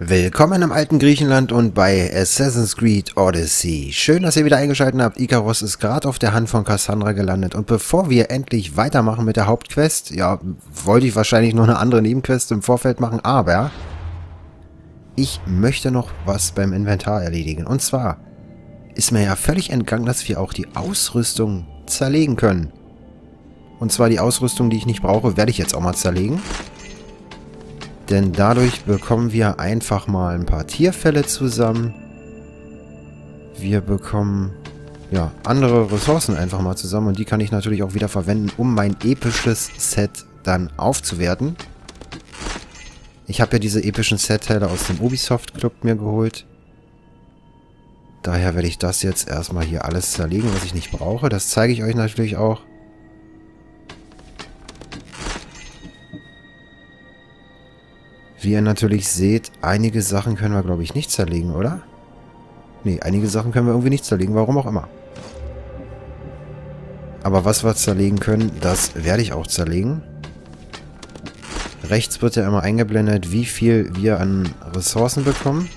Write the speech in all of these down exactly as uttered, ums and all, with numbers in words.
Willkommen im alten Griechenland und bei Assassin's Creed Odyssey. Schön, dass ihr wieder eingeschaltet habt. Ikaros ist gerade auf der Hand von Kassandra gelandet. Und bevor wir endlich weitermachen mit der Hauptquest, ja, wollte ich wahrscheinlich noch eine andere Nebenquest im Vorfeld machen, aber ich möchte noch was beim Inventar erledigen. Und zwar ist mir ja völlig entgangen, dass wir auch die Ausrüstung zerlegen können. Und zwar die Ausrüstung, die ich nicht brauche, werde ich jetzt auch mal zerlegen. Denn dadurch bekommen wir einfach mal ein paar Tierfälle zusammen. Wir bekommen, ja, andere Ressourcen einfach mal zusammen. Und die kann ich natürlich auch wieder verwenden, um mein episches Set dann aufzuwerten. Ich habe ja diese epischen Set-Teile aus dem Ubisoft-Club mir geholt. Daher werde ich das jetzt erstmal hier alles zerlegen, was ich nicht brauche. Das zeige ich euch natürlich auch. Wie ihr natürlich seht, einige Sachen können wir, glaube ich, nicht zerlegen, oder? Ne, einige Sachen können wir irgendwie nicht zerlegen, warum auch immer. Aber was wir zerlegen können, das werde ich auch zerlegen. Rechts wird ja immer eingeblendet, wie viel wir an Ressourcen bekommen.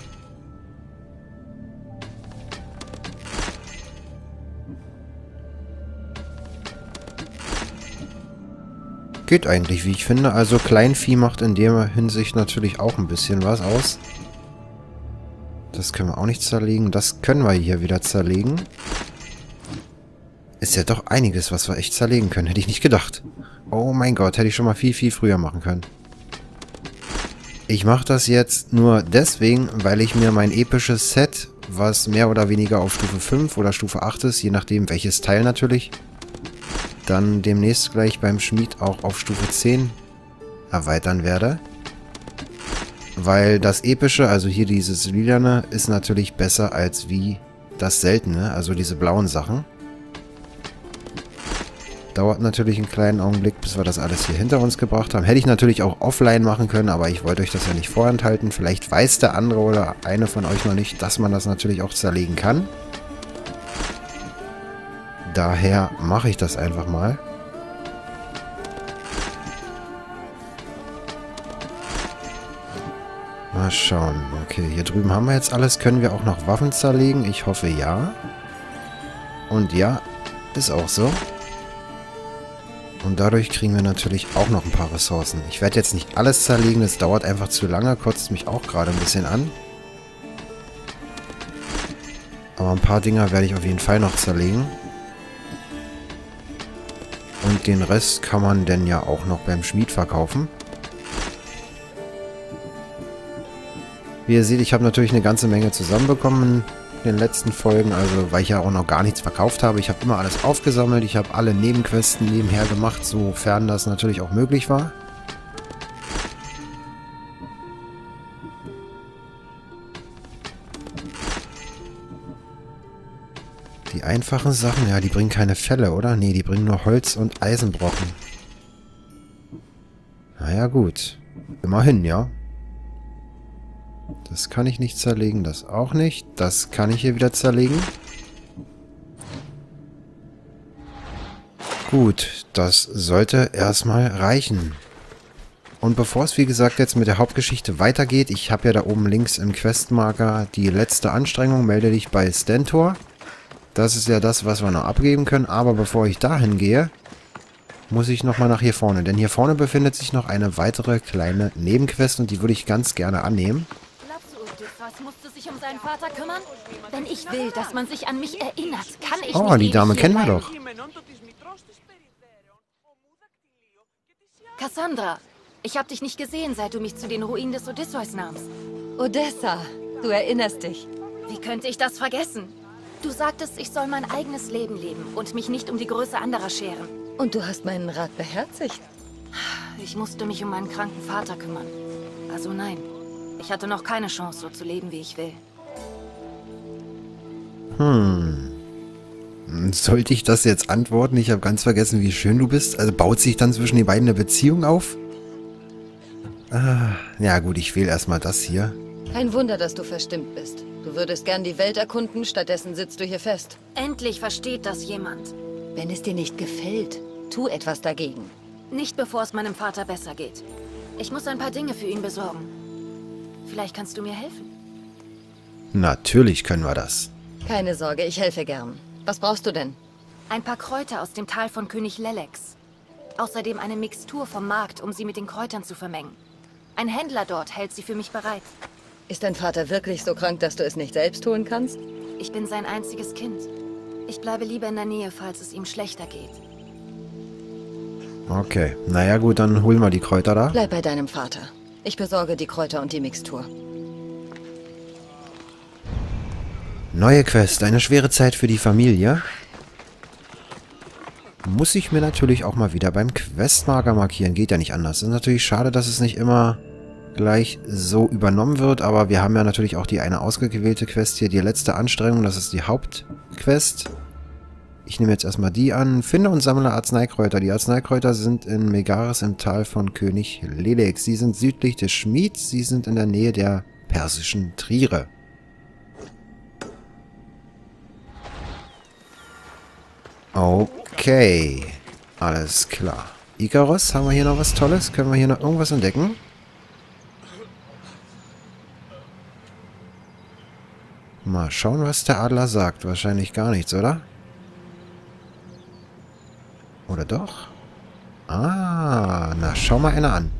Geht eigentlich, wie ich finde. Also Kleinvieh macht in der Hinsicht natürlich auch ein bisschen was aus. Das können wir auch nicht zerlegen. Das können wir hier wieder zerlegen. Ist ja doch einiges, was wir echt zerlegen können. Hätte ich nicht gedacht. Oh mein Gott, hätte ich schon mal viel, viel früher machen können. Ich mache das jetzt nur deswegen, weil ich mir mein episches Set, was mehr oder weniger auf Stufe fünf oder Stufe acht ist, je nachdem welches Teil natürlich, dann demnächst gleich beim Schmied auch auf Stufe zehn erweitern werde. Weil das Epische, also hier dieses Lilane, ist natürlich besser als wie das Seltene, also diese blauen Sachen. Dauert natürlich einen kleinen Augenblick, bis wir das alles hier hinter uns gebracht haben. Hätte ich natürlich auch offline machen können, aber ich wollte euch das ja nicht vorenthalten. Vielleicht weiß der andere oder eine von euch noch nicht, dass man das natürlich auch zerlegen kann. Daher mache ich das einfach mal. Mal schauen. Okay, hier drüben haben wir jetzt alles. Können wir auch noch Waffen zerlegen? Ich hoffe ja. Und ja, ist auch so. Und dadurch kriegen wir natürlich auch noch ein paar Ressourcen. Ich werde jetzt nicht alles zerlegen. Das dauert einfach zu lange. Kotzt mich auch gerade ein bisschen an. Aber ein paar Dinger werde ich auf jeden Fall noch zerlegen. Und den Rest kann man denn ja auch noch beim Schmied verkaufen. Wie ihr seht, ich habe natürlich eine ganze Menge zusammenbekommen in den letzten Folgen. Also, weil ich ja auch noch gar nichts verkauft habe. Ich habe immer alles aufgesammelt. Ich habe alle Nebenquesten nebenher gemacht, sofern das natürlich auch möglich war. Die einfachen Sachen, ja, die bringen keine Felle, oder? Nee, die bringen nur Holz und Eisenbrocken. Naja, gut. Immerhin, ja. Das kann ich nicht zerlegen, das auch nicht. Das kann ich hier wieder zerlegen. Gut, das sollte erstmal reichen. Und bevor es, wie gesagt, jetzt mit der Hauptgeschichte weitergeht, ich habe ja da oben links im Questmarker die letzte Anstrengung, melde dich bei Stentor. Das ist ja das, was wir noch abgeben können. Aber bevor ich dahin gehe, muss ich nochmal nach hier vorne. Denn hier vorne befindet sich noch eine weitere kleine Nebenquest und die würde ich ganz gerne annehmen. Glaubst du, Odysseus musste sich um seinen Vater kümmern? Wenn ich will, dass man sich an mich erinnert, kann ich nicht. Oh, die Dame kennen wir doch. Kassandra, ich habe dich nicht gesehen, seit du mich zu den Ruinen des Odysseus nahmst. Odessa, du erinnerst dich. Wie könnte ich das vergessen? Du sagtest, ich soll mein eigenes Leben leben und mich nicht um die Größe anderer scheren. Und du hast meinen Rat beherzigt. Ich musste mich um meinen kranken Vater kümmern. Also nein, ich hatte noch keine Chance, so zu leben, wie ich will. Hm. Sollte ich das jetzt antworten? Ich habe ganz vergessen, wie schön du bist. Also baut sich dann zwischen den beiden eine Beziehung auf? Ah, ja gut, ich wähle erstmal das hier. Kein Wunder, dass du verstimmt bist. Du würdest gern die Welt erkunden, stattdessen sitzt du hier fest. Endlich versteht das jemand. Wenn es dir nicht gefällt, tu etwas dagegen. Nicht bevor es meinem Vater besser geht. Ich muss ein paar Dinge für ihn besorgen. Vielleicht kannst du mir helfen. Natürlich können wir das. Keine Sorge, ich helfe gern. Was brauchst du denn? Ein paar Kräuter aus dem Tal von König Lelex. Außerdem eine Mixtur vom Markt, um sie mit den Kräutern zu vermengen. Ein Händler dort hält sie für mich bereit. Ist dein Vater wirklich so krank, dass du es nicht selbst holen kannst? Ich bin sein einziges Kind. Ich bleibe lieber in der Nähe, falls es ihm schlechter geht. Okay, naja gut, dann holen wir die Kräuter da. Bleib bei deinem Vater. Ich besorge die Kräuter und die Mixtur. Neue Quest, eine schwere Zeit für die Familie. Muss ich mir natürlich auch mal wieder beim Questmarker markieren. Geht ja nicht anders. Ist natürlich schade, dass es nicht immer gleich so übernommen wird, aber wir haben ja natürlich auch die eine ausgewählte Quest hier, die letzte Anstrengung, das ist die Hauptquest. Ich nehme jetzt erstmal die an. Finde und sammle Arzneikräuter. Die Arzneikräuter sind in Megaris im Tal von König Lelex. Sie sind südlich des Schmieds, sie sind in der Nähe der persischen Triere. Okay, alles klar. Ikaros, haben wir hier noch was Tolles? Können wir hier noch irgendwas entdecken? Mal schauen, was der Adler sagt. Wahrscheinlich gar nichts, oder? Oder doch? Ah, na, schau mal einer an.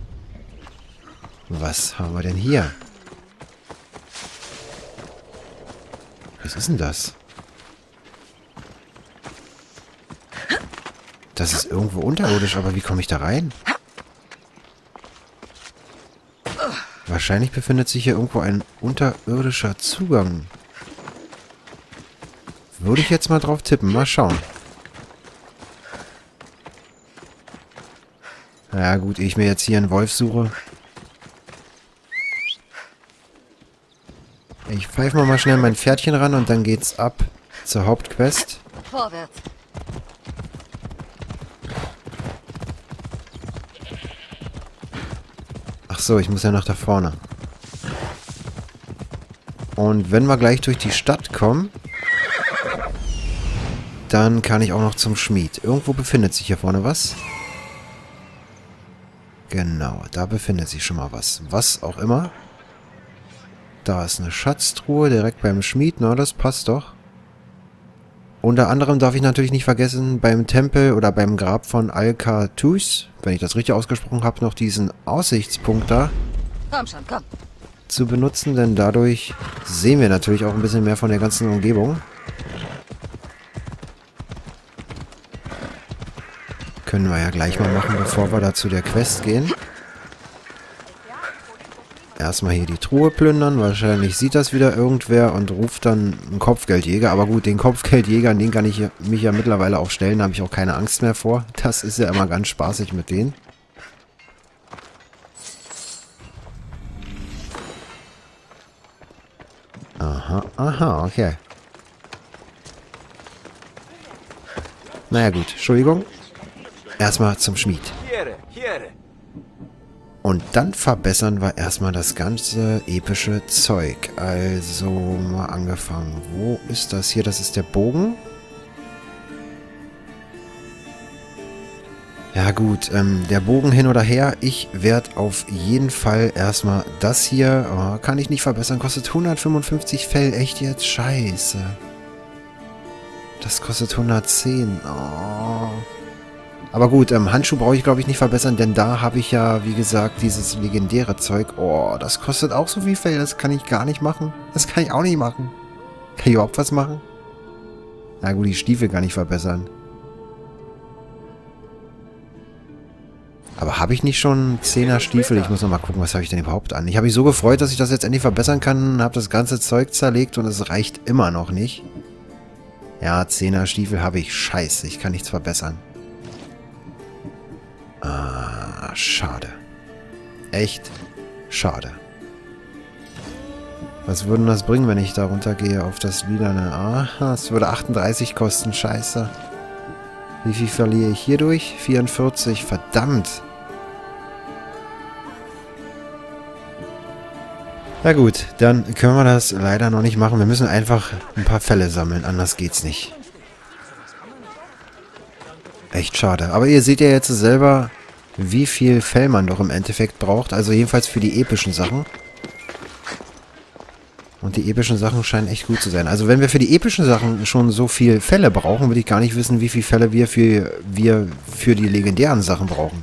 Was haben wir denn hier? Was ist denn das? Das ist irgendwo unterirdisch, aber wie komme ich da rein? Wahrscheinlich befindet sich hier irgendwo ein unterirdischer Zugang. Würde ich jetzt mal drauf tippen. Mal schauen. Ja gut, ich mir jetzt hier einen Wolf suche. Ich pfeife mal, mal schnell mein Pferdchen ran und dann geht's ab zur Hauptquest. Vorwärts. Ach so, ich muss ja nach da vorne. Und wenn wir gleich durch die Stadt kommen, dann kann ich auch noch zum Schmied. Irgendwo befindet sich hier vorne was. Genau, da befindet sich schon mal was. Was auch immer. Da ist eine Schatztruhe direkt beim Schmied. Na, das passt doch. Unter anderem darf ich natürlich nicht vergessen, beim Tempel oder beim Grab von Alkatus, wenn ich das richtig ausgesprochen habe, noch diesen Aussichtspunkt da komm schon, komm. zu benutzen, denn dadurch sehen wir natürlich auch ein bisschen mehr von der ganzen Umgebung. Können wir ja gleich mal machen, bevor wir da zu der Quest gehen. Erstmal hier die Truhe plündern. Wahrscheinlich sieht das wieder irgendwer und ruft dann einen Kopfgeldjäger. Aber gut, den Kopfgeldjäger, den kann ich mich ja mittlerweile auch stellen. Da habe ich auch keine Angst mehr vor. Das ist ja immer ganz spaßig mit denen. Aha, aha, okay. Naja gut, Entschuldigung. Erstmal zum Schmied. Und dann verbessern wir erstmal das ganze epische Zeug. Also mal angefangen. Wo ist das hier? Das ist der Bogen. Ja gut, ähm, der Bogen hin oder her. Ich werde auf jeden Fall erstmal das hier... Oh, kann ich nicht verbessern. Kostet hundertfünfundfünfzig Fell. Echt jetzt? Scheiße. Das kostet hundertzehn. Oh... Aber gut, ähm, Handschuh brauche ich, glaube ich, nicht verbessern, denn da habe ich ja, wie gesagt, dieses legendäre Zeug. Oh, das kostet auch so viel Fell, das kann ich gar nicht machen. Das kann ich auch nicht machen. Kann ich überhaupt was machen? Na gut, die Stiefel kann ich verbessern. Aber habe ich nicht schon zehner Stiefel? Ich muss nochmal gucken, was habe ich denn überhaupt an? Ich habe mich so gefreut, dass ich das jetzt endlich verbessern kann, habe das ganze Zeug zerlegt und es reicht immer noch nicht. Ja, zehner Stiefel habe ich. Scheiße, ich kann nichts verbessern. Ah, schade. Echt schade. Was würde das bringen, wenn ich da runtergehe auf das lilane? Aha, es würde achtunddreißig kosten, scheiße. Wie viel verliere ich hierdurch? vierundvierzig, verdammt. Na gut, dann können wir das leider noch nicht machen. Wir müssen einfach ein paar Fälle sammeln, anders geht's nicht. Echt schade. Aber ihr seht ja jetzt selber, wie viel Fell man doch im Endeffekt braucht. Also jedenfalls für die epischen Sachen. Und die epischen Sachen scheinen echt gut zu sein. Also wenn wir für die epischen Sachen schon so viel Fälle brauchen, würde ich gar nicht wissen, wie viele Fälle wir für, wir für die legendären Sachen brauchen.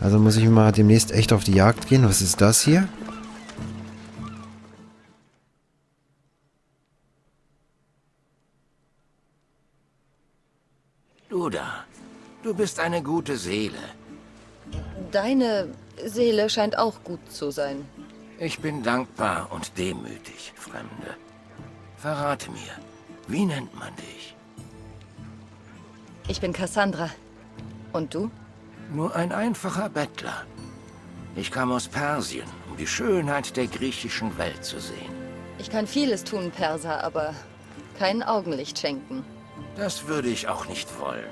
Also muss ich mal demnächst echt auf die Jagd gehen. Was ist das hier? Du da, du bist eine gute Seele. Deine Seele scheint auch gut zu sein. Ich bin dankbar und demütig, Fremde. Verrate mir, wie nennt man dich? Ich bin Kassandra. Und du? Nur ein einfacher Bettler. Ich kam aus Persien, um die Schönheit der griechischen Welt zu sehen. Ich kann vieles tun, Perser, aber kein Augenlicht schenken. Das würde ich auch nicht wollen.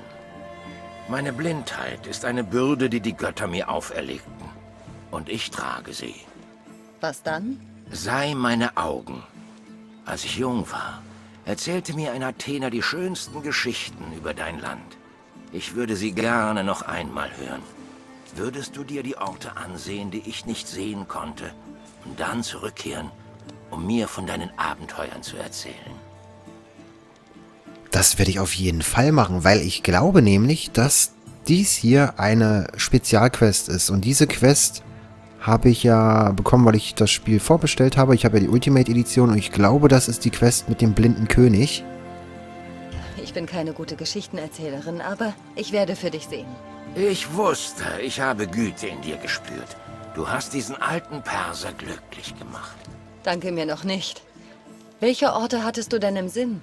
Meine Blindheit ist eine Bürde, die die Götter mir auferlegten. Und ich trage sie. Was dann? Sei meine Augen. Als ich jung war, erzählte mir ein Athener die schönsten Geschichten über dein Land. Ich würde sie gerne noch einmal hören. Würdest du dir die Orte ansehen, die ich nicht sehen konnte, und dann zurückkehren, um mir von deinen Abenteuern zu erzählen? Das werde ich auf jeden Fall machen, weil ich glaube nämlich, dass dies hier eine Spezialquest ist. Und diese Quest habe ich ja bekommen, weil ich das Spiel vorbestellt habe. Ich habe ja die Ultimate-Edition und ich glaube, das ist die Quest mit dem blinden König. Ich bin keine gute Geschichtenerzählerin, aber ich werde für dich sehen. Ich wusste, ich habe Güte in dir gespürt. Du hast diesen alten Perser glücklich gemacht. Danke mir noch nicht. Welche Orte hattest du denn im Sinn?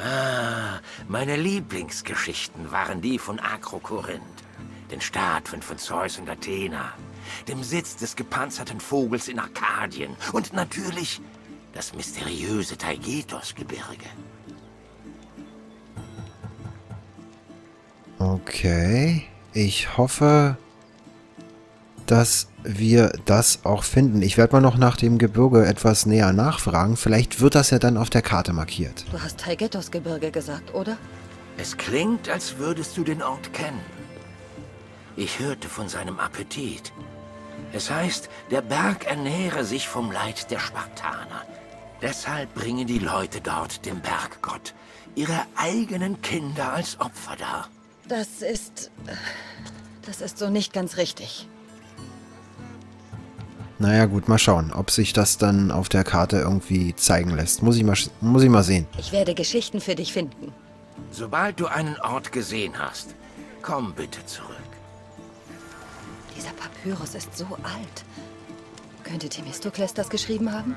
Ah, meine Lieblingsgeschichten waren die von Akrokorinth, den Statuen von Zeus und Athena, dem Sitz des gepanzerten Vogels in Arkadien und natürlich das mysteriöse Taygetosgebirge. Okay, ich hoffe, dass wir das auch finden. Ich werde mal noch nach dem Gebirge etwas näher nachfragen. Vielleicht wird das ja dann auf der Karte markiert. Du hast Taygetosgebirge gesagt, oder? Es klingt, als würdest du den Ort kennen. Ich hörte von seinem Appetit. Es heißt, der Berg ernähre sich vom Leid der Spartaner. Deshalb bringen die Leute dort dem Berggott ihre eigenen Kinder als Opfer dar. Das ist... das ist so nicht ganz richtig. Naja gut, mal schauen, ob sich das dann auf der Karte irgendwie zeigen lässt. Muss ich mal, muss ich mal sehen. Ich werde Geschichten für dich finden. Sobald du einen Ort gesehen hast, komm bitte zurück. Dieser Papyrus ist so alt. Könnte Themistokles das geschrieben haben?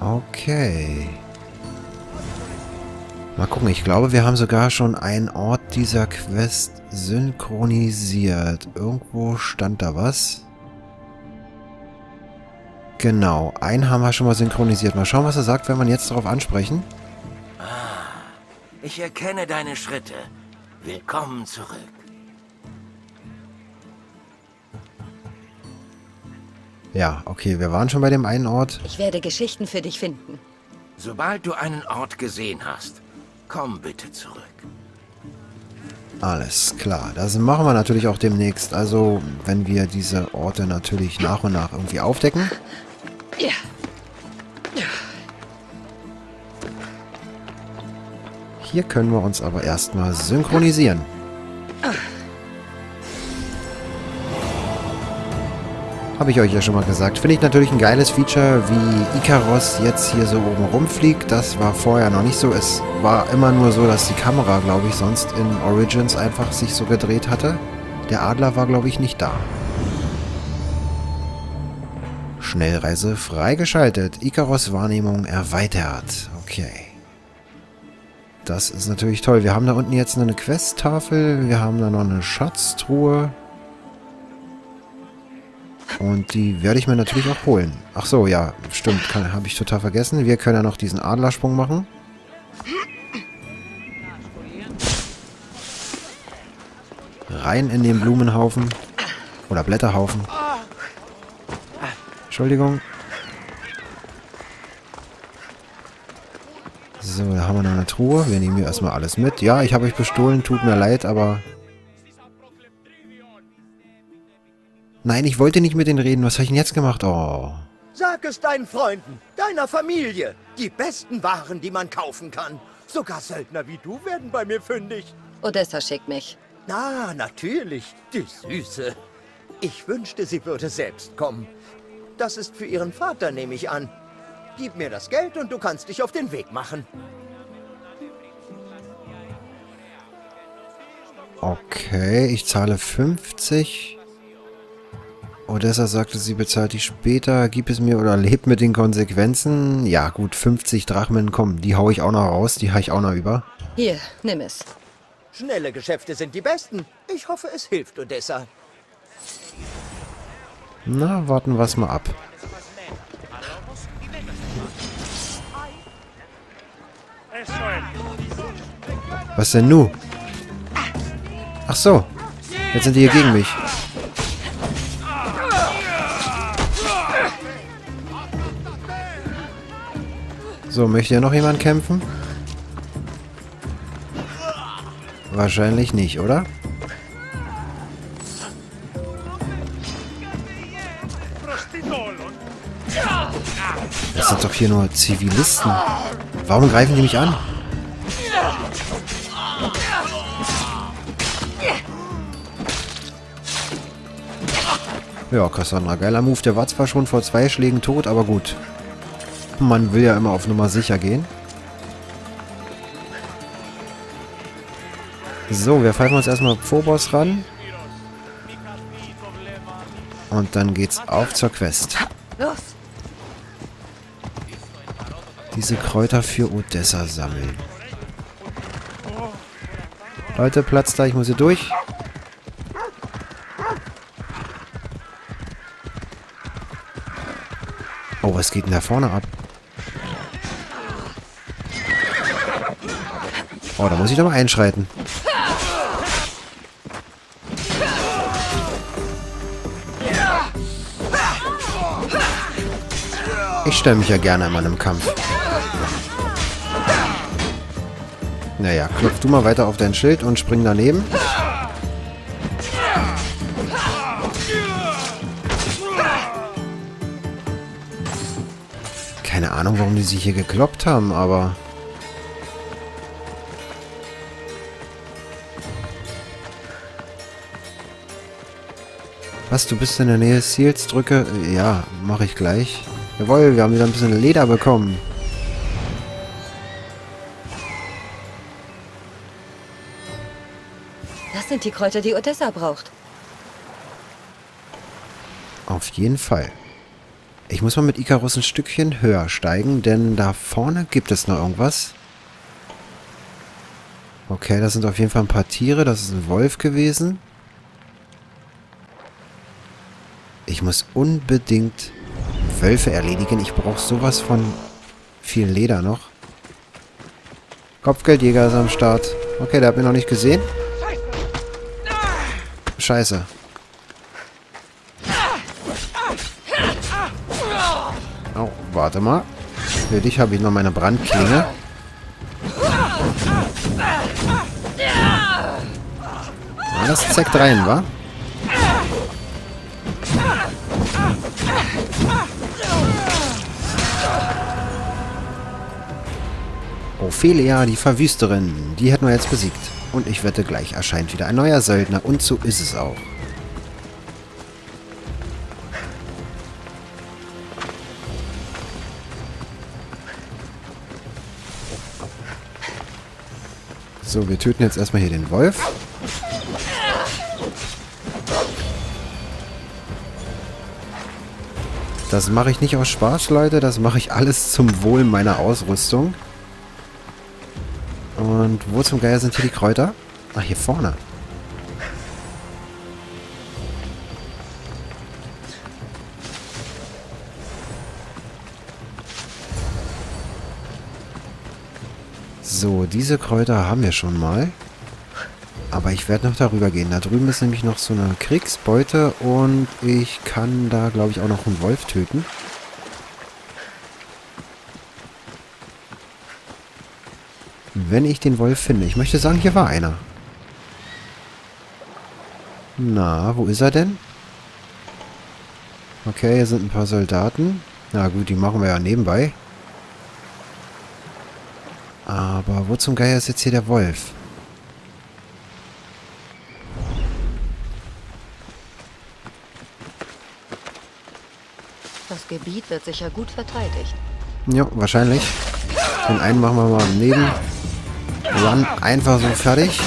Okay. Mal gucken, ich glaube, wir haben sogar schon einen Ort dieser Quest synchronisiert. Irgendwo stand da was. Genau, einen haben wir schon mal synchronisiert. Mal schauen, was er sagt, wenn wir ihn jetzt darauf ansprechen. Ah, ich erkenne deine Schritte. Willkommen zurück. Ja, okay, wir waren schon bei dem einen Ort. Ich werde Geschichten für dich finden. Sobald du einen Ort gesehen hast, komm bitte zurück. Alles klar, das machen wir natürlich auch demnächst. Also, wenn wir diese Orte natürlich nach und nach irgendwie aufdecken. Ja. Hier können wir uns aber erstmal synchronisieren. Habe ich euch ja schon mal gesagt. Finde ich natürlich ein geiles Feature, wie Ikaros jetzt hier so oben rumfliegt. Das war vorher noch nicht so. Es war immer nur so, dass die Kamera, glaube ich, sonst in Origins einfach sich so gedreht hatte. Der Adler war, glaube ich, nicht da. Schnellreise freigeschaltet. Ikaros Wahrnehmung erweitert. Okay. Das ist natürlich toll. Wir haben da unten jetzt eine Questtafel. Wir haben da noch eine Schatztruhe. Und die werde ich mir natürlich auch holen. Ach so, ja, stimmt, habe ich total vergessen. Wir können ja noch diesen Adlersprung machen. Rein in den Blumenhaufen. Oder Blätterhaufen. Entschuldigung. So, da haben wir noch eine Truhe. Wir nehmen hier erstmal alles mit. Ja, ich habe euch bestohlen, tut mir leid, aber... Nein, ich wollte nicht mit denen reden. Was habe ich denn jetzt gemacht? Oh. Sag es deinen Freunden, deiner Familie. Die besten Waren, die man kaufen kann. Sogar Söldner wie du werden bei mir fündig. Odessa schickt mich. Na, natürlich. Die Süße. Ich wünschte, sie würde selbst kommen. Das ist für ihren Vater, nehme ich an. Gib mir das Geld und du kannst dich auf den Weg machen. Okay, ich zahle fünfzig. Odessa sagte, sie bezahlt dich später. Gib es mir oder lebt mit den Konsequenzen. Ja gut, fünfzig Drachmen, komm, die hau ich auch noch raus, die habe ich auch noch über. Hier, nimm es. Schnelle Geschäfte sind die besten. Ich hoffe, es hilft Odessa. Na, warten wir es mal ab. Was denn nu? Ach so, jetzt sind die hier gegen mich. So, möchte ja noch jemand kämpfen? Wahrscheinlich nicht, oder? Das sind doch hier nur Zivilisten. Warum greifen die mich an? Ja, Kassandra, geiler Move. Der war zwar schon vor zwei Schlägen tot, aber gut. Man will ja immer auf Nummer sicher gehen. So, wir pfeifen uns erstmal Phobos ran. Und dann geht's auf zur Quest. Diese Kräuter für Odessa sammeln. Leute, Platz da, ich muss hier durch. Oh, was geht denn da vorne ab? Oh, da muss ich doch mal einschreiten. Ich stelle mich ja gerne immer in einem Kampf. Naja, klopf du mal weiter auf dein Schild und spring daneben. Keine Ahnung, warum die sich hier gekloppt haben, aber... Was, du bist in der Nähe des Ziels? Drücke... Ja, mache ich gleich. Jawohl, wir haben wieder ein bisschen Leder bekommen. Das sind die Kräuter, die Odessa braucht. Auf jeden Fall. Ich muss mal mit Ikaros ein Stückchen höher steigen, denn da vorne gibt es noch irgendwas. Okay, das sind auf jeden Fall ein paar Tiere. Das ist ein Wolf gewesen. Ich muss unbedingt Wölfe erledigen. Ich brauche sowas von viel Leder noch. Kopfgeldjäger ist am Start. Okay, der hat mich noch nicht gesehen. Scheiße. Warte mal. Für dich habe ich noch meine Brandklinge. Ja, das zeigt rein, wa? Oh, Felia, die Verwüsterin. Die hätten wir jetzt besiegt. Und ich wette, gleich erscheint wieder ein neuer Söldner. Und so ist es auch. So, wir töten jetzt erstmal hier den Wolf. Das mache ich nicht aus Spaß, Leute. Das mache ich alles zum Wohl meiner Ausrüstung. Und wo zum Geier sind hier die Kräuter? Ach, hier vorne. So, diese Kräuter haben wir schon mal. Aber ich werde noch darüber gehen. Da drüben ist nämlich noch so eine Kriegsbeute und ich kann da, glaube ich, auch noch einen Wolf töten. Wenn ich den Wolf finde. Ich möchte sagen, hier war einer. Na, wo ist er denn? Okay, hier sind ein paar Soldaten. Na gut, die machen wir ja nebenbei. Aber wo zum Geier ist jetzt hier der Wolf? Das Gebiet wird sicher gut verteidigt. Ja, wahrscheinlich. Den einen machen wir mal neben. Run einfach so fertig.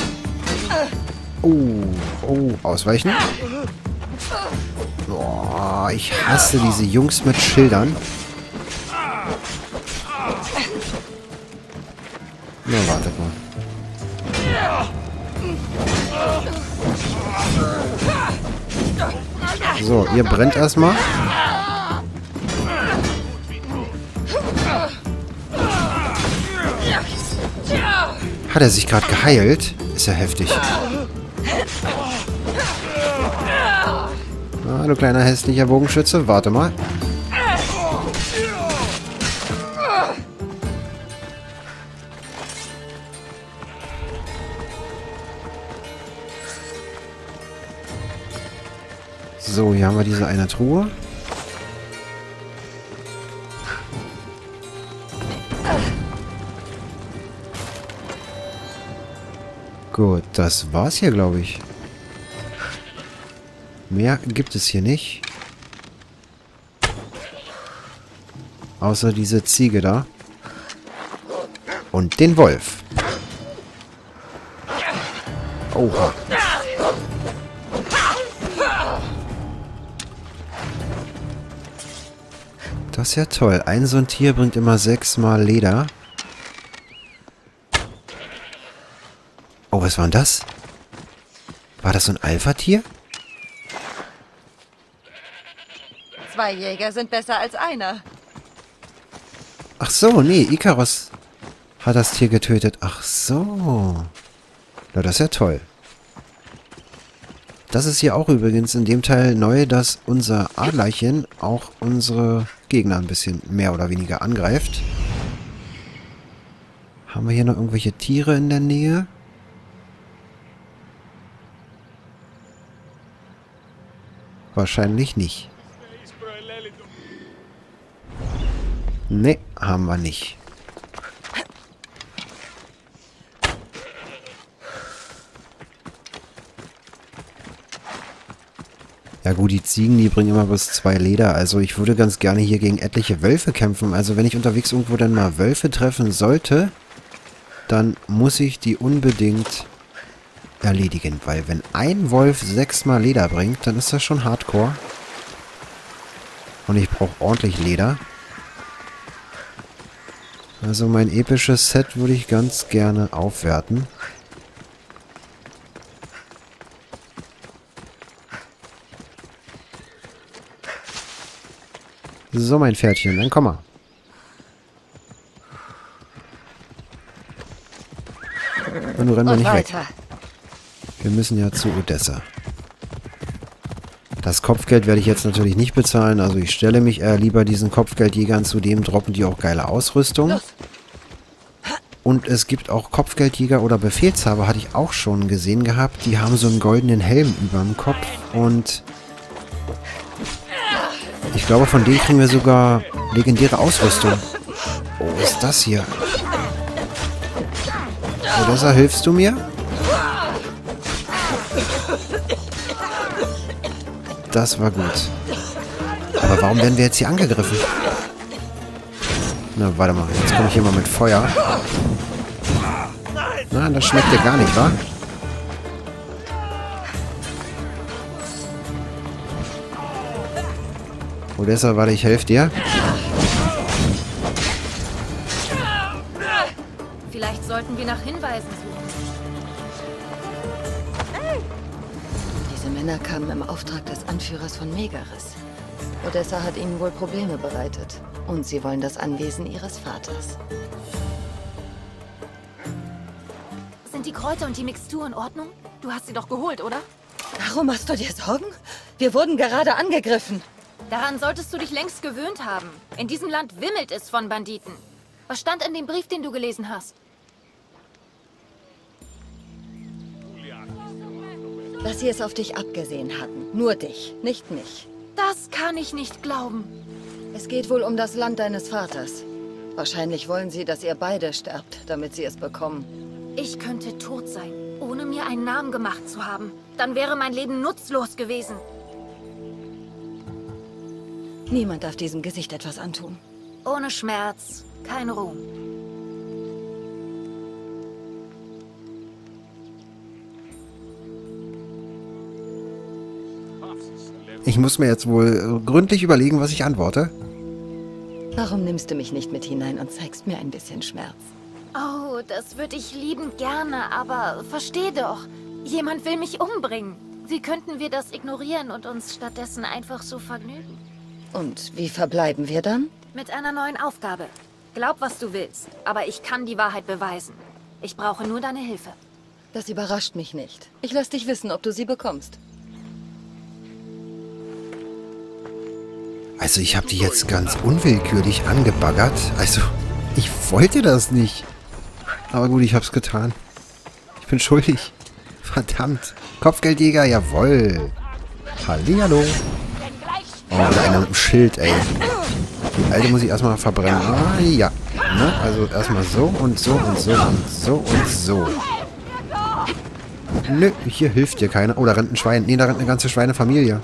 Oh, oh, ausweichen. Boah, ich hasse diese Jungs mit Schildern. Na, wartet mal. So, ihr brennt erstmal. Hat er sich gerade geheilt? Ist ja heftig. Na, du kleiner hässlicher Bogenschütze, warte mal. So, hier haben wir diese eine Truhe. Gut, das war's hier, glaube ich. Mehr gibt es hier nicht. Außer diese Ziege da. Und den Wolf. Oha. Das ist ja toll. Ein so ein Tier bringt immer sechsmal Leder. Oh, was war denn das? War das so ein Alpha-Tier? Zwei Jäger sind besser als einer. Ach so, nee, Ikaros hat das Tier getötet. Ach so. Na, das ist ja toll. Das ist hier auch übrigens in dem Teil neu, dass unser Adlerchen auch unsere Gegner ein bisschen mehr oder weniger angreift. Haben wir hier noch irgendwelche Tiere in der Nähe? Wahrscheinlich nicht. Ne, haben wir nicht. Ja gut, die Ziegen, die bringen immer bis zwei Leder. Also ich würde ganz gerne hier gegen etliche Wölfe kämpfen. Also wenn ich unterwegs irgendwo dann mal Wölfe treffen sollte, dann muss ich die unbedingt erledigen, weil wenn ein Wolf sechsmal Leder bringt, dann ist das schon hardcore. Und ich brauche ordentlich Leder. Also mein episches Set würde ich ganz gerne aufwerten. So, mein Pferdchen, dann komm mal. Und du rennst doch nicht weg. Wir müssen ja zu Odessa. Das Kopfgeld werde ich jetzt natürlich nicht bezahlen. Also ich stelle mich eher lieber diesen Kopfgeldjägern. Zudem droppen die auch geile Ausrüstung. Und es gibt auch Kopfgeldjäger oder Befehlshaber, hatte ich auch schon gesehen gehabt. Die haben so einen goldenen Helm über dem Kopf. Und ich glaube, von denen kriegen wir sogar legendäre Ausrüstung. Oh, ist das hier? Odessa, hilfst du mir? Das war gut. Aber warum werden wir jetzt hier angegriffen? Na, warte mal. Jetzt komme ich hier mal mit Feuer. Na, das schmeckt ja gar nicht, wa? Odessa, warte, ich helfe dir. Vielleicht sollten wir nach Hinweisen suchen. Diese Männer kamen im Auftrag des Anführers von Megaris. Odessa hat ihnen wohl Probleme bereitet. Und sie wollen das Anwesen ihres Vaters. Sind die Kräuter und die Mixtur in Ordnung? Du hast sie doch geholt, oder? Darum machst du dir Sorgen? Wir wurden gerade angegriffen. Daran solltest du dich längst gewöhnt haben. In diesem Land wimmelt es von Banditen. Was stand in dem Brief, den du gelesen hast? Dass sie es auf dich abgesehen hatten. Nur dich, nicht mich. Das kann ich nicht glauben. Es geht wohl um das Land deines Vaters. Wahrscheinlich wollen sie, dass ihr beide sterbt, damit sie es bekommen. Ich könnte tot sein, ohne mir einen Namen gemacht zu haben. Dann wäre mein Leben nutzlos gewesen. Niemand darf diesem Gesicht etwas antun. Ohne Schmerz, kein Ruhm. Ich muss mir jetzt wohl gründlich überlegen, was ich antworte. Warum nimmst du mich nicht mit hinein und zeigst mir ein bisschen Schmerz? Oh, das würde ich liebend gerne, aber versteh doch. Jemand will mich umbringen. Wie könnten wir das ignorieren und uns stattdessen einfach so vergnügen? Und wie verbleiben wir dann? Mit einer neuen Aufgabe. Glaub, was du willst, aber ich kann die Wahrheit beweisen. Ich brauche nur deine Hilfe. Das überrascht mich nicht. Ich lass dich wissen, ob du sie bekommst. Also ich habe die jetzt ganz unwillkürlich angebaggert. Also ich wollte das nicht. Aber gut, ich habe es getan. Ich bin schuldig. Verdammt. Kopfgeldjäger, jawohl. Hallihallo. Oh, da einer mit dem Schild, ey. Die alte muss ich erstmal verbrennen. Ah, ja. Ne? Also erstmal so und so und so und so und so. Nö, hier hilft dir keiner. Oh, da rennt ein Schwein. Nee, da rennt eine ganze Schweinefamilie.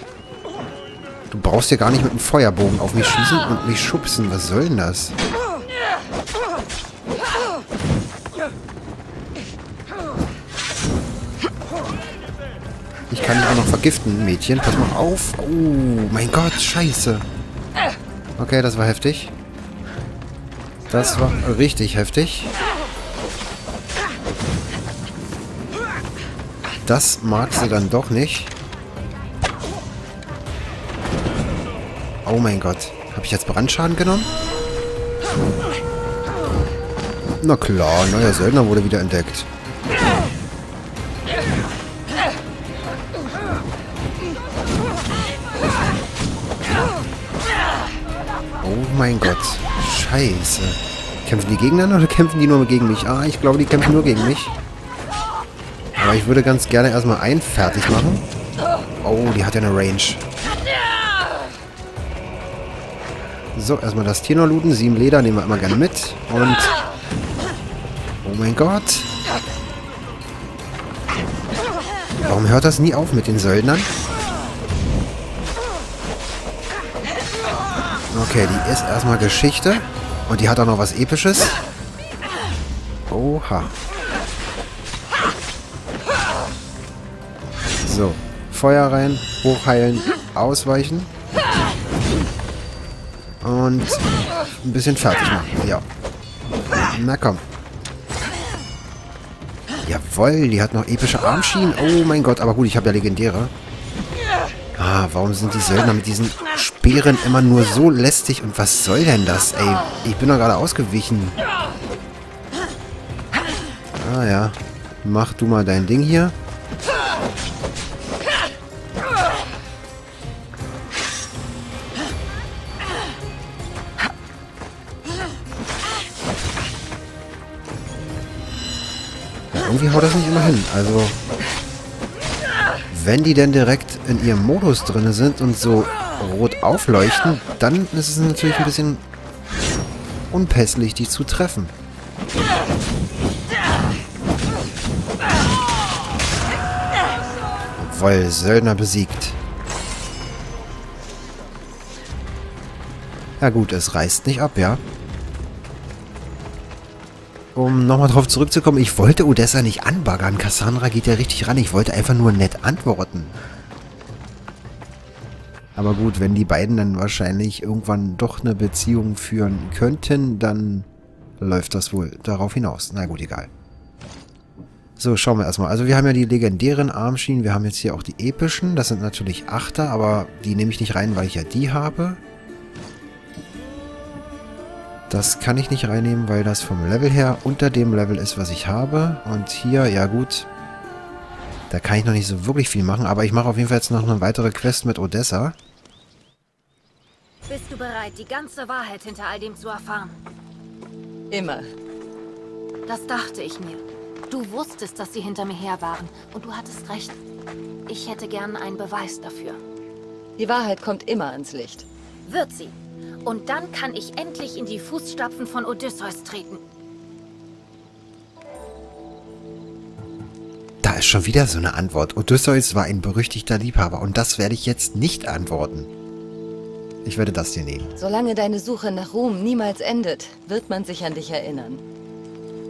Du brauchst ja gar nicht mit dem Feuerbogen auf mich schießen und mich schubsen. Was soll denn das? Ich kann dich auch noch vergiften, Mädchen. Pass mal auf. Oh, mein Gott, scheiße. Okay, das war heftig. Das war richtig heftig. Das mag sie dann doch nicht. Oh mein Gott. Habe ich jetzt Brandschaden genommen? Na klar, neuer Söldner wurde wieder entdeckt. Oh mein Gott. Scheiße. Kämpfen die gegeneinander oder kämpfen die nur gegen mich? Ah, ich glaube, die kämpfen nur gegen mich. Aber ich würde ganz gerne erstmal einen fertig machen. Oh, die hat ja eine Range. So, erstmal das Tier noch looten. Sieben Leder nehmen wir immer gerne mit. Und... Oh mein Gott. Warum hört das nie auf mit den Söldnern? Okay, die ist erstmal Geschichte. Und die hat auch noch was Episches. Oha. So. Feuer rein, hochheilen, ausweichen. Und ein bisschen fertig machen. Ja. Na komm. Jawohl, die hat noch epische Armschienen. Oh mein Gott, aber gut, ich habe ja legendäre. Ah, warum sind die Söldner mit diesen Speeren immer nur so lästig? Und was soll denn das, ey? Ich bin doch gerade ausgewichen. Ah ja. Mach du mal dein Ding hier. Irgendwie haut das nicht immer hin. Also, wenn die denn direkt in ihrem Modus drin sind und so rot aufleuchten, dann ist es natürlich ein bisschen unpässlich, die zu treffen. Weil Söldner besiegt. Ja gut, es reißt nicht ab, ja. Um nochmal drauf zurückzukommen, ich wollte Odessa nicht anbaggern. Kassandra geht ja richtig ran. Ich wollte einfach nur nett antworten. Aber gut, wenn die beiden dann wahrscheinlich irgendwann doch eine Beziehung führen könnten, dann läuft das wohl darauf hinaus. Na gut, egal. So, schauen wir erstmal. Also wir haben ja die legendären Armschienen. Wir haben jetzt hier auch die epischen. Das sind natürlich Achter, aber die nehme ich nicht rein, weil ich ja die habe. Das kann ich nicht reinnehmen, weil das vom Level her unter dem Level ist, was ich habe. Und hier, ja gut, da kann ich noch nicht so wirklich viel machen. Aber ich mache auf jeden Fall jetzt noch eine weitere Quest mit Odessa. Bist du bereit, die ganze Wahrheit hinter all dem zu erfahren? Immer. Das dachte ich mir. Du wusstest, dass sie hinter mir her waren. Und du hattest recht. Ich hätte gern einen Beweis dafür. Die Wahrheit kommt immer ans Licht. Wird sie. Und dann kann ich endlich in die Fußstapfen von Odysseus treten. Da ist schon wieder so eine Antwort. Odysseus war ein berüchtigter Liebhaber und das werde ich jetzt nicht antworten. Ich werde das hier nehmen. Solange deine Suche nach Ruhm niemals endet, wird man sich an dich erinnern.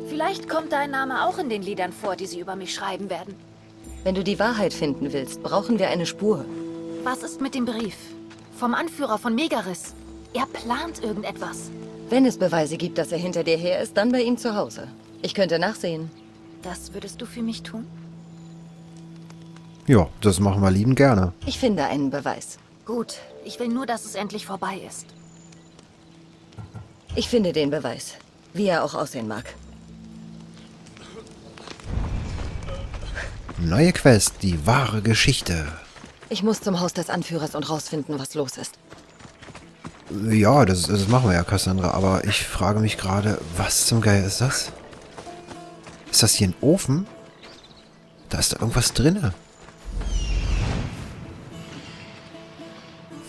Vielleicht kommt dein Name auch in den Liedern vor, die sie über mich schreiben werden. Wenn du die Wahrheit finden willst, brauchen wir eine Spur. Was ist mit dem Brief? Vom Anführer von Megaris. Er plant irgendetwas. Wenn es Beweise gibt, dass er hinter dir her ist, dann bei ihm zu Hause. Ich könnte nachsehen. Das würdest du für mich tun? Ja, das machen wir lieben gerne. Ich finde einen Beweis. Gut, ich will nur, dass es endlich vorbei ist. Ich finde den Beweis, wie er auch aussehen mag. Neue Quest, die wahre Geschichte. Ich muss zum Haus des Anführers und rausfinden, was los ist. Ja, das, das machen wir ja, Kassandra. Aber ich frage mich gerade, was zum Geier ist das? Ist das hier ein Ofen? Da ist da irgendwas drin.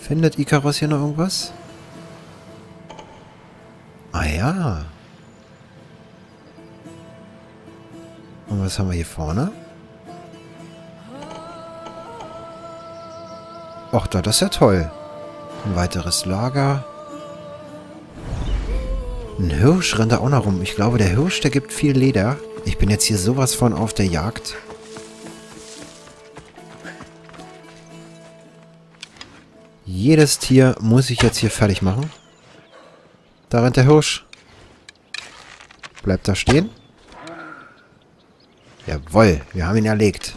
Findet Ikaros hier noch irgendwas? Ah ja. Und was haben wir hier vorne? Ach da, das ist ja toll. Ein weiteres Lager. Ein Hirsch rennt da auch noch rum. Ich glaube, der Hirsch, der gibt viel Leder. Ich bin jetzt hier sowas von auf der Jagd. Jedes Tier muss ich jetzt hier fertig machen. Da rennt der Hirsch. Bleibt da stehen. Jawohl, wir haben ihn erlegt.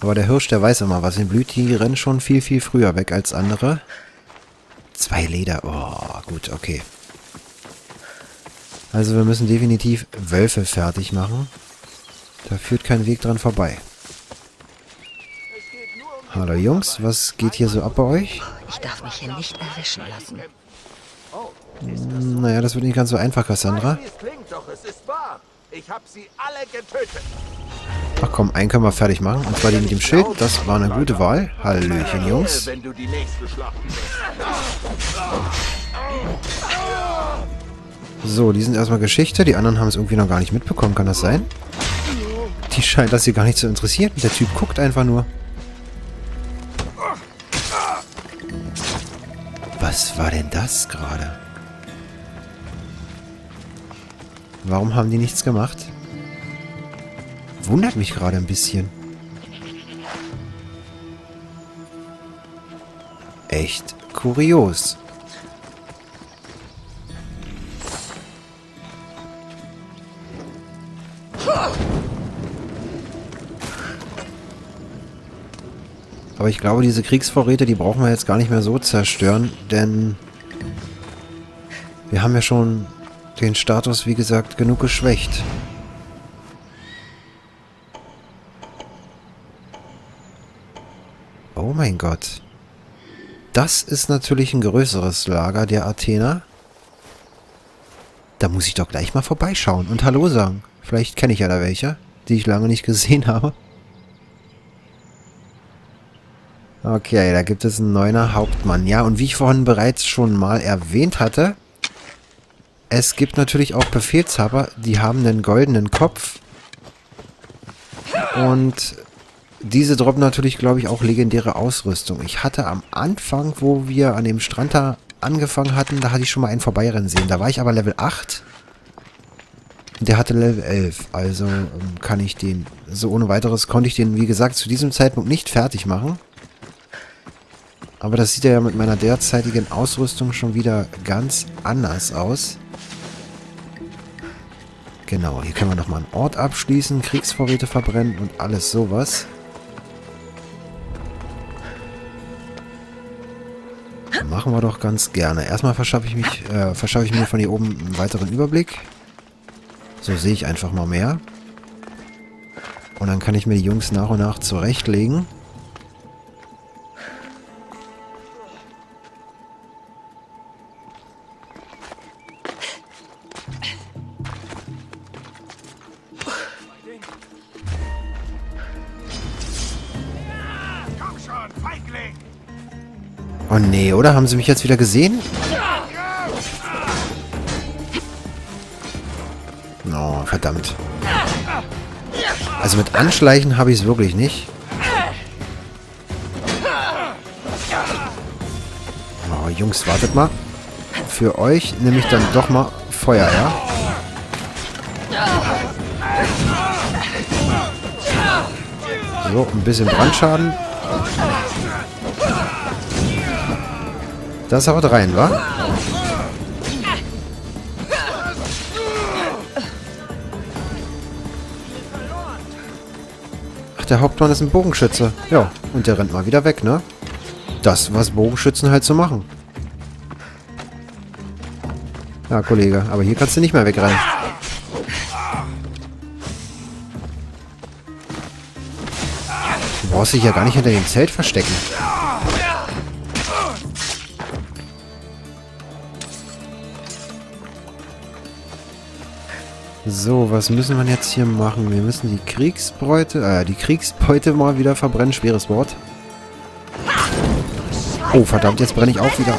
Aber der Hirsch, der weiß immer, was ihm blüht. Die rennen schon viel, viel früher weg als andere. Zwei Leder. Oh, gut, okay. Also wir müssen definitiv Wölfe fertig machen. Da führt kein Weg dran vorbei. Hallo Jungs, was geht hier so ab bei euch? Ich darf mich hier nicht erwischen lassen. Naja, das wird nicht ganz so einfach, Kassandra. Ach komm, einen können wir fertig machen. Und zwar die mit dem Schild. Das war eine gute Wahl. Hallöchen, Jungs. So, die sind erstmal Geschichte. Die anderen haben es irgendwie noch gar nicht mitbekommen. Kann das sein? Die scheint das hier gar nicht zu interessieren. Der Typ guckt einfach nur. Was war denn das gerade? Warum haben die nichts gemacht? Wundert mich gerade ein bisschen. Echt kurios. Aber ich glaube, diese Kriegsvorräte, die brauchen wir jetzt gar nicht mehr so zerstören, denn wir haben ja schon den Status, wie gesagt, genug geschwächt. Oh mein Gott. Das ist natürlich ein größeres Lager der Athener. Da muss ich doch gleich mal vorbeischauen und Hallo sagen. Vielleicht kenne ich ja da welche, die ich lange nicht gesehen habe. Okay, da gibt es einen neuner Hauptmann. Ja, und wie ich vorhin bereits schon mal erwähnt hatte, es gibt natürlich auch Befehlshaber, die haben einen goldenen Kopf. Und diese droppen natürlich, glaube ich, auch legendäre Ausrüstung. Ich hatte am Anfang, wo wir an dem Strand da angefangen hatten, da hatte ich schon mal einen vorbeirennen sehen. Da war ich aber Level acht. Der hatte Level elf. Also kann ich den, so ohne weiteres konnte ich den, wie gesagt, zu diesem Zeitpunkt nicht fertig machen. Aber das sieht ja mit meiner derzeitigen Ausrüstung schon wieder ganz anders aus. Genau, hier können wir nochmal einen Ort abschließen, Kriegsvorräte verbrennen und alles sowas. Machen wir doch ganz gerne. Erstmal verschaffe ich, mich, äh, verschaffe ich mir von hier oben einen weiteren Überblick. So sehe ich einfach mal mehr. Und dann kann ich mir die Jungs nach und nach zurechtlegen. Oh nee, oder? Haben sie mich jetzt wieder gesehen? Oh, verdammt. Also mit Anschleichen habe ich es wirklich nicht. Oh, Jungs, wartet mal. Für euch nehme ich dann doch mal Feuer, ja? So, ein bisschen Brandschaden. Das haut rein, wa? Ach, der Hauptmann ist ein Bogenschütze. Ja, und der rennt mal wieder weg, ne? Das, was Bogenschützen halt so machen. Ja, Kollege, aber hier kannst du nicht mehr wegrennen. Du brauchst dich ja gar nicht hinter dem Zelt verstecken. So, was müssen wir jetzt hier machen? Wir müssen die Kriegsbeute, äh, die Kriegsbeute mal wieder verbrennen. Schweres Wort. Oh, verdammt, jetzt brenne ich auch wieder.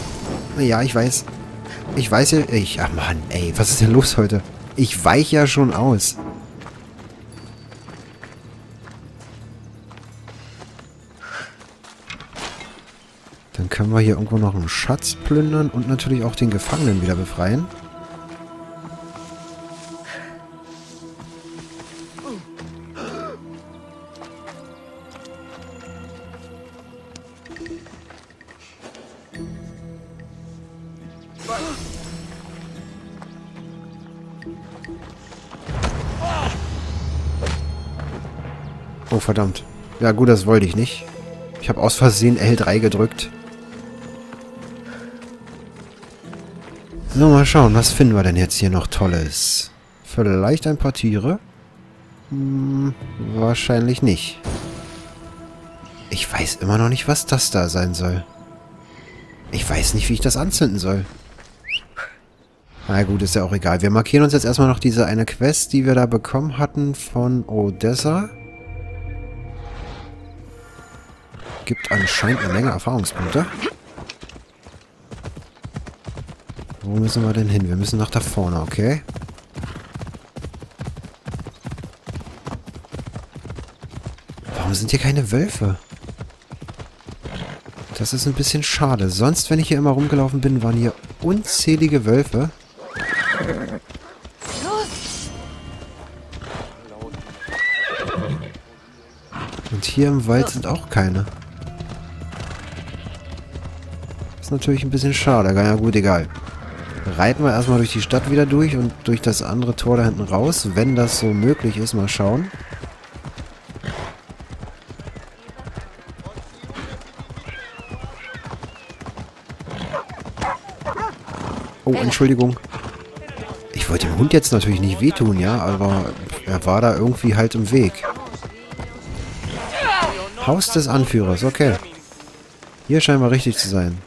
Ja, ich weiß. Ich weiß ja... Ich, ach Mann, ey, was ist denn los heute? Ich weiche ja schon aus. Dann können wir hier irgendwo noch einen Schatz plündern und natürlich auch den Gefangenen wieder befreien. Oh, verdammt. Ja gut, das wollte ich nicht. Ich habe aus Versehen L drei gedrückt. So, mal schauen, was finden wir denn jetzt hier noch Tolles? Vielleicht ein paar Tiere? Hm, wahrscheinlich nicht. Ich weiß immer noch nicht, was das da sein soll. Ich weiß nicht, wie ich das anzünden soll. Na gut, ist ja auch egal. Wir markieren uns jetzt erstmal noch diese eine Quest, die wir da bekommen hatten von Odessa. Gibt anscheinend eine Menge Erfahrungspunkte. Wo müssen wir denn hin? Wir müssen nach da vorne, okay? Warum sind hier keine Wölfe? Das ist ein bisschen schade. Sonst, wenn ich hier immer rumgelaufen bin, waren hier unzählige Wölfe. Und hier im Wald sind auch keine. Ist natürlich ein bisschen schade. Na gut, egal. Reiten wir erstmal durch die Stadt wieder durch und durch das andere Tor da hinten raus. Wenn das so möglich ist, mal schauen. Oh, Entschuldigung. Ich wollte dem Hund jetzt natürlich nicht wehtun, ja, aber er war da irgendwie halt im Weg. Haus des Anführers, okay. Hier scheint mal richtig zu sein.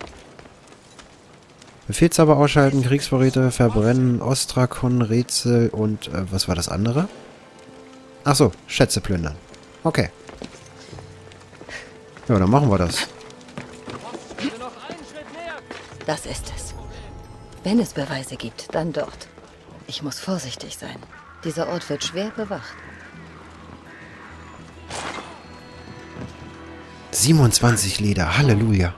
Befehlshaber ausschalten, Kriegsvorräte verbrennen, Ostrakon, Rätsel und äh, was war das andere? Achso, Schätze plündern. Okay. Ja, dann machen wir das. Das ist es. Wenn es Beweise gibt, dann dort. Ich muss vorsichtig sein. Dieser Ort wird schwer bewacht. siebenundzwanzig Leder, Halleluja.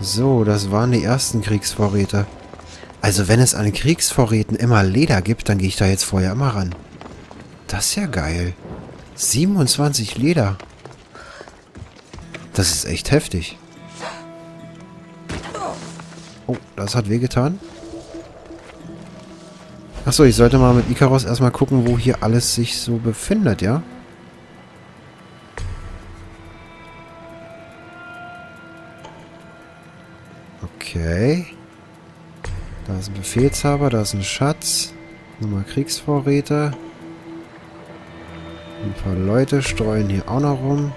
So, das waren die ersten Kriegsvorräte. Also wenn es an Kriegsvorräten immer Leder gibt, dann gehe ich da jetzt vorher immer ran. Das ist ja geil. siebenundzwanzig Leder. Das ist echt heftig. Oh, das hat wehgetan. Achso, ich sollte mal mit Ikaros erstmal gucken, wo hier alles sich so befindet, ja? Okay. Da ist ein Befehlshaber, da ist ein Schatz. Nochmal Kriegsvorräte. Ein paar Leute streuen hier auch noch rum.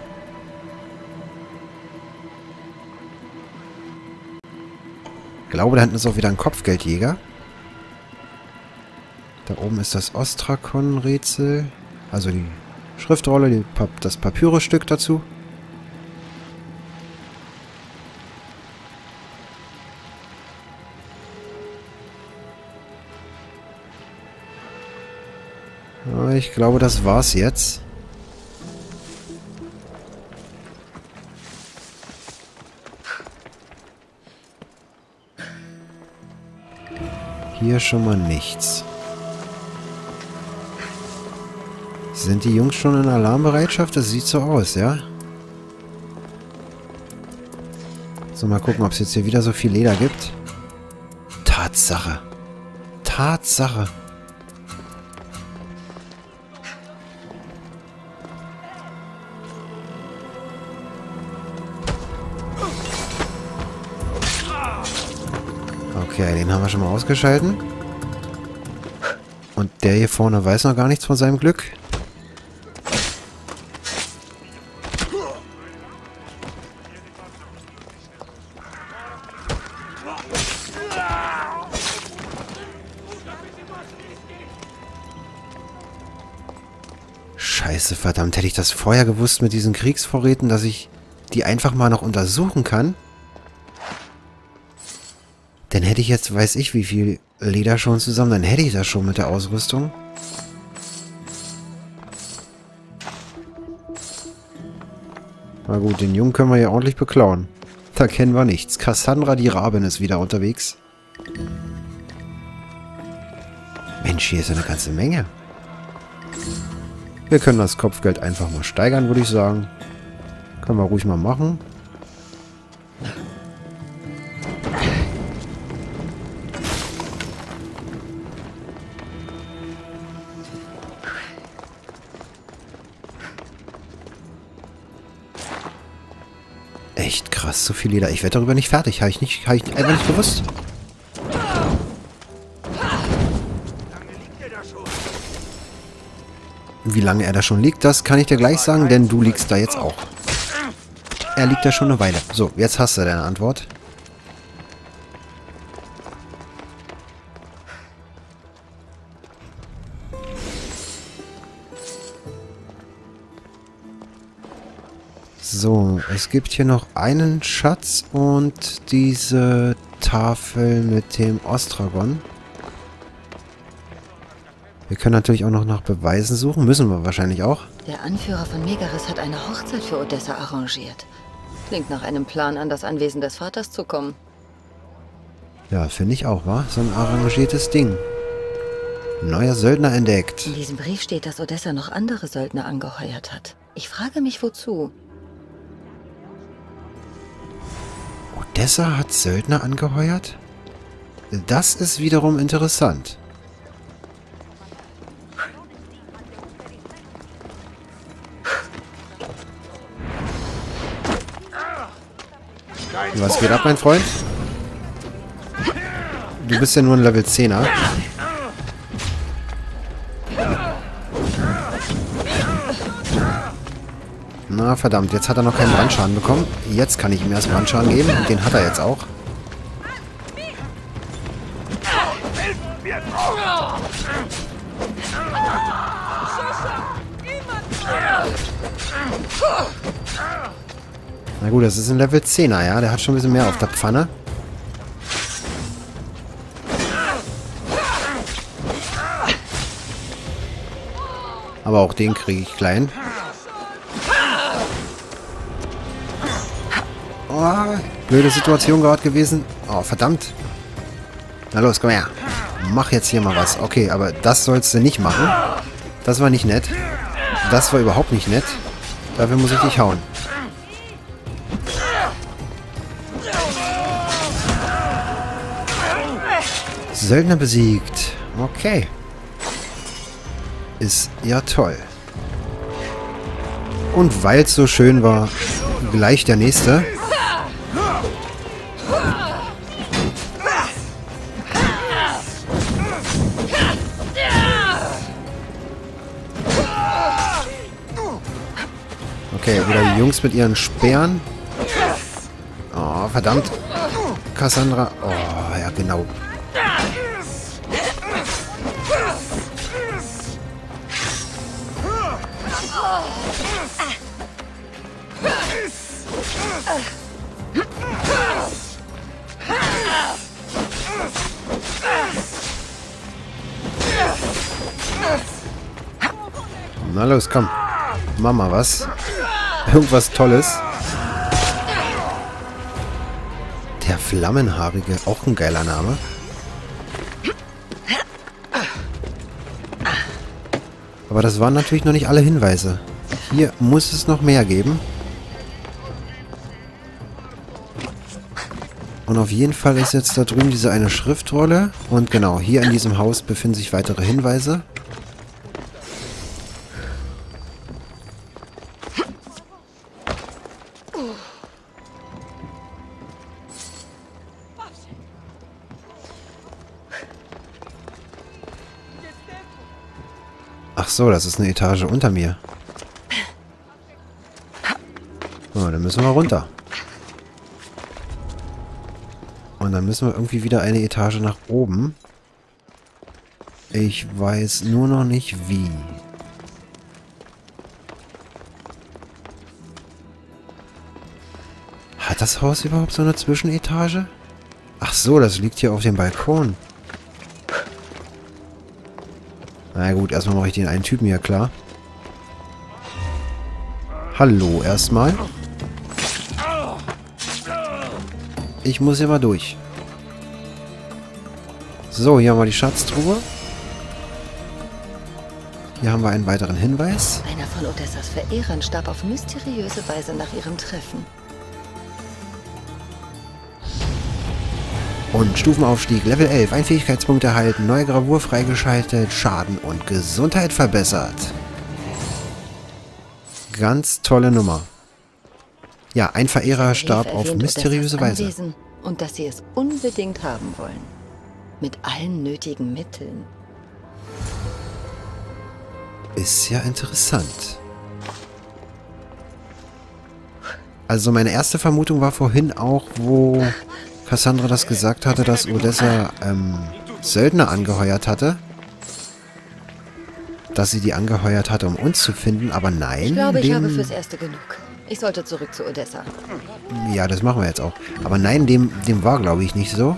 Ich glaube, da hinten ist auch wieder ein Kopfgeldjäger. Da oben ist das Ostrakon-Rätsel. Also die Schriftrolle, die Pap das Papyrusstück dazu. Ich glaube, das war's jetzt. Hier schon mal nichts. Sind die Jungs schon in Alarmbereitschaft? Das sieht so aus, ja? So, mal gucken, ob es jetzt hier wieder so viel Leder gibt. Tatsache. Tatsache. Okay, den haben wir schon mal ausgeschalten. Und der hier vorne weiß noch gar nichts von seinem Glück. Scheiße, verdammt, hätte ich das vorher gewusst mit diesen Kriegsvorräten, dass ich die einfach mal noch untersuchen kann. Dann hätte ich jetzt, weiß ich, wie viel Leder schon zusammen. Dann hätte ich das schon mit der Ausrüstung. Na gut, den Jungen können wir ja ordentlich beklauen. Da kennen wir nichts. Kassandra, die Rabin, ist wieder unterwegs. Mensch, hier ist eine ganze Menge. Wir können das Kopfgeld einfach mal steigern, würde ich sagen. Können wir ruhig mal machen. Echt krass, so viel Leder. Ich werde darüber nicht fertig. Habe ich nicht, habe ich einfach nicht gewusst. Wie lange er da schon liegt, das kann ich dir gleich sagen, denn du liegst da jetzt auch. Er liegt da schon eine Weile. So, jetzt hast du deine Antwort. So, es gibt hier noch einen Schatz und diese Tafel mit dem Ostragon. Wir können natürlich auch noch nach Beweisen suchen. Müssen wir wahrscheinlich auch. Der Anführer von Megaris hat eine Hochzeit für Odessa arrangiert. Klingt nach einem Plan, an das Anwesen des Vaters zu kommen. Ja, finde ich auch, wa? So ein arrangiertes Ding. Neuer Söldner entdeckt. In diesem Brief steht, dass Odessa noch andere Söldner angeheuert hat. Ich frage mich, wozu? Odessa hat Söldner angeheuert? Das ist wiederum interessant. Was geht ab, mein Freund? Du bist ja nur ein Level zehner. Na verdammt, jetzt hat er noch keinen Brandschaden bekommen. Jetzt kann ich ihm erst Brandschaden geben. Den hat er jetzt auch. Na gut, das ist ein Level zehner, ja? Der hat schon ein bisschen mehr auf der Pfanne. Aber auch den kriege ich klein. Oh, blöde Situation gerade gewesen. Oh, verdammt. Na los, komm her. Mach jetzt hier mal was. Okay, aber das sollst du nicht machen. Das war nicht nett. Das war überhaupt nicht nett. Dafür muss ich dich hauen. Söldner besiegt. Okay. Ist ja toll. Und weil es so schön war, gleich der nächste. Okay, wieder die Jungs mit ihren Speeren. Oh, verdammt. Kassandra. Oh, ja, genau. Na los, komm. Mach mal was. Irgendwas Tolles. Der Flammenhaarige. Auch ein geiler Name. Aber das waren natürlich noch nicht alle Hinweise. Hier muss es noch mehr geben. Und auf jeden Fall ist jetzt da drüben diese eine Schriftrolle. Und genau, hier in diesem Haus befinden sich weitere Hinweise. Ach so, das ist eine Etage unter mir. So, dann müssen wir runter. Und dann müssen wir irgendwie wieder eine Etage nach oben. Ich weiß nur noch nicht wie. Hat das Haus überhaupt so eine Zwischenetage? Ach so, das liegt hier auf dem Balkon. Na gut, erstmal mache ich den einen Typen hier klar. Hallo erstmal. Ich muss hier mal durch. So, hier haben wir die Schatztruhe. Hier haben wir einen weiteren Hinweis. Einer von Odessas Verehrern starb auf mysteriöse Weise nach ihrem Treffen. Und Stufenaufstieg, Level elf, ein Fähigkeitspunkt erhalten, neue Gravur freigeschaltet, Schaden und Gesundheit verbessert. Ganz tolle Nummer. Ja, ein Verehrer starb auf mysteriöse Weise. Und dass sie es unbedingt haben wollen. Mit allen nötigen Mitteln. Ist ja interessant. Also meine erste Vermutung war vorhin auch, wo Kassandra das gesagt hatte, dass Odessa ähm, Söldner angeheuert hatte. Dass sie die angeheuert hatte, um uns zu finden, aber nein. Ich glaube, ich habe fürs Erste genug. Ich sollte zurück zu Odessa. Ja, das machen wir jetzt auch. Aber nein, dem, dem war, glaube ich, nicht so.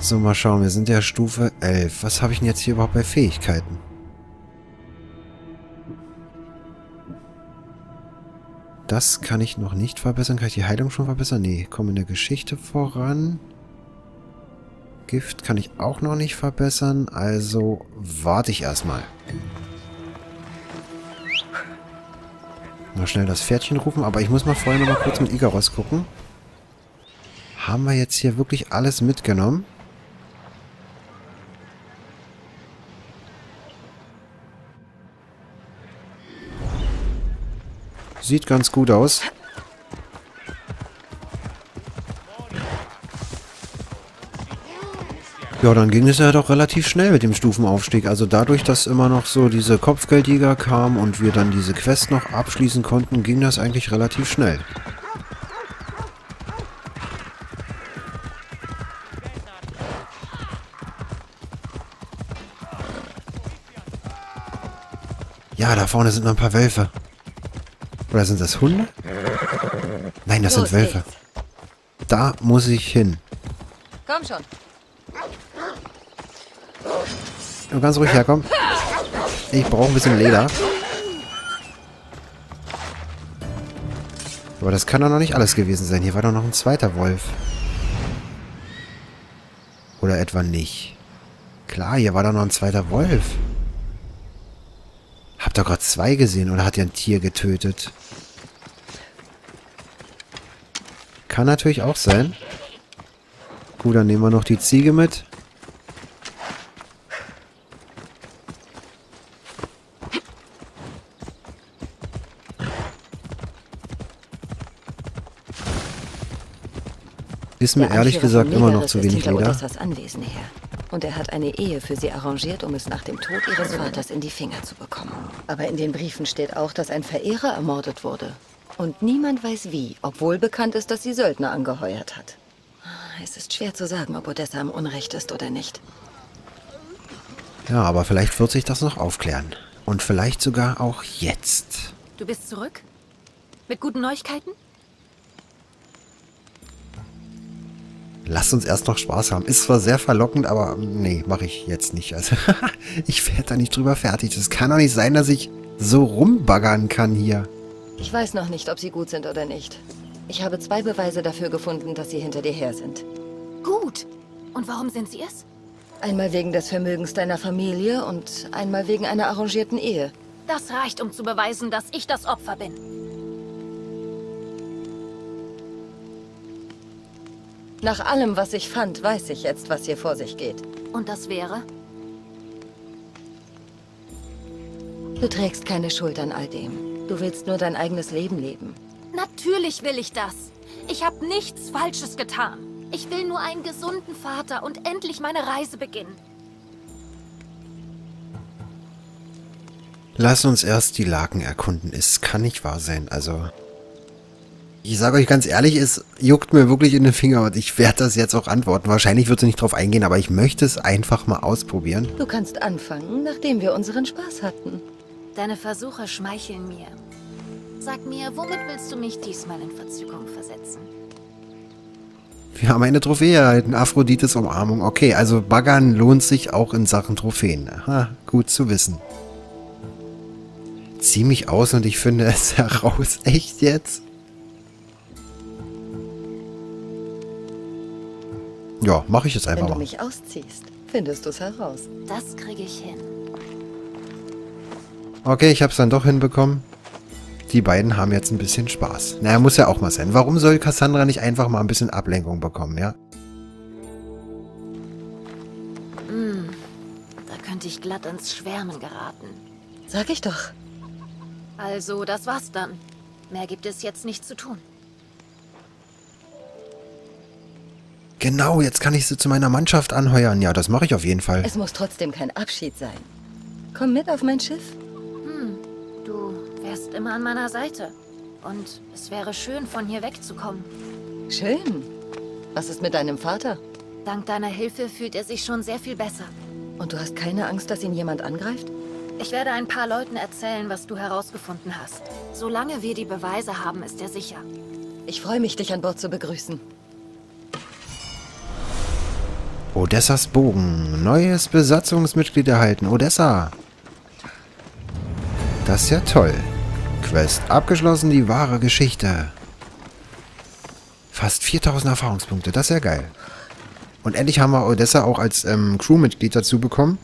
So, mal schauen. Wir sind ja Stufe elf. Was habe ich denn jetzt hier überhaupt bei Fähigkeiten? Das kann ich noch nicht verbessern. Kann ich die Heilung schon verbessern? Nee, komme in der Geschichte voran. Gift kann ich auch noch nicht verbessern, also warte ich erstmal. Noch schnell das Pferdchen rufen, aber ich muss mal vorher noch mal kurz mit Ikaros gucken. Haben wir jetzt hier wirklich alles mitgenommen? Sieht ganz gut aus. Ja, dann ging es ja doch relativ schnell mit dem Stufenaufstieg. Also dadurch, dass immer noch so diese Kopfgeldjäger kamen und wir dann diese Quest noch abschließen konnten, ging das eigentlich relativ schnell. Ja, da vorne sind noch ein paar Wölfe. Oder sind das Hunde? Nein, das sind Wölfe. Da muss ich hin. Komm schon. Du kannst ruhig herkommen. Ich brauche ein bisschen Leder. Aber das kann doch noch nicht alles gewesen sein. Hier war doch noch ein zweiter Wolf. Oder etwa nicht. Klar, hier war doch noch ein zweiter Wolf. Habt ihr gerade zwei gesehen oder hat ihr ein Tier getötet? Kann natürlich auch sein. Gut, dann nehmen wir noch die Ziege mit. Ist mir ehrlich gesagt immer noch zu wenig Leder. Und er hat eine Ehe für sie arrangiert, um es nach dem Tod ihres Vaters in die Finger zu bekommen. Aber in den Briefen steht auch, dass ein Verehrer ermordet wurde. Und niemand weiß wie, obwohl bekannt ist, dass sie Söldner angeheuert hat. Es ist schwer zu sagen, ob Odessa im Unrecht ist oder nicht. Ja, aber vielleicht wird sich das noch aufklären. Und vielleicht sogar auch jetzt. Du bist zurück? Mit guten Neuigkeiten? Lasst uns erst noch Spaß haben. Ist zwar sehr verlockend, aber nee, mache ich jetzt nicht. Also ich werde da nicht drüber fertig. Das kann doch nicht sein, dass ich so rumbaggern kann hier. Ich weiß noch nicht, ob sie gut sind oder nicht. Ich habe zwei Beweise dafür gefunden, dass sie hinter dir her sind. Gut. Und warum sind sie es? Einmal wegen des Vermögens deiner Familie und einmal wegen einer arrangierten Ehe. Das reicht, um zu beweisen, dass ich das Opfer bin. Nach allem, was ich fand, weiß ich jetzt, was hier vor sich geht. Und das wäre? Du trägst keine Schuld an all dem. Du willst nur dein eigenes Leben leben. Natürlich will ich das. Ich habe nichts Falsches getan. Ich will nur einen gesunden Vater und endlich meine Reise beginnen. Lass uns erst die Laken erkunden. Es kann nicht wahr sein, also... Ich sage euch ganz ehrlich, es juckt mir wirklich in den Finger und ich werde das jetzt auch antworten. Wahrscheinlich wird sie nicht drauf eingehen, aber ich möchte es einfach mal ausprobieren. Du kannst anfangen, nachdem wir unseren Spaß hatten. Deine Versuche schmeicheln mir. Sag mir, womit willst du mich diesmal in Verzückung versetzen? Wir haben eine Trophäe erhalten, Aphrodites Umarmung. Okay, also baggern lohnt sich auch in Sachen Trophäen. Aha, gut zu wissen. Zieh mich aus und ich finde es heraus. Echt jetzt? Ja, mache ich jetzt einfach mal. Wenn du mich ausziehst, findest du es heraus. Das kriege ich hin. Okay, ich habe es dann doch hinbekommen. Die beiden haben jetzt ein bisschen Spaß. Naja, muss ja auch mal sein. Warum soll Kassandra nicht einfach mal ein bisschen Ablenkung bekommen, ja? Mm, da könnte ich glatt ins Schwärmen geraten. Sag ich doch. Also, das war's dann. Mehr gibt es jetzt nicht zu tun. Genau, jetzt kann ich sie zu meiner Mannschaft anheuern. Ja, das mache ich auf jeden Fall. Es muss trotzdem kein Abschied sein. Komm mit auf mein Schiff. Hm, du wärst immer an meiner Seite. Und es wäre schön, von hier wegzukommen. Schön? Was ist mit deinem Vater? Dank deiner Hilfe fühlt er sich schon sehr viel besser. Und du hast keine Angst, dass ihn jemand angreift? Ich werde ein paar Leuten erzählen, was du herausgefunden hast. Solange wir die Beweise haben, ist er sicher. Ich freue mich, dich an Bord zu begrüßen. Odessas Bogen. Neues Besatzungsmitglied erhalten. Odessa. Das ist ja toll. Quest abgeschlossen. Die wahre Geschichte. Fast viertausend Erfahrungspunkte. Das ist ja geil. Und endlich haben wir Odessa auch als ähm, Crewmitglied dazu bekommen.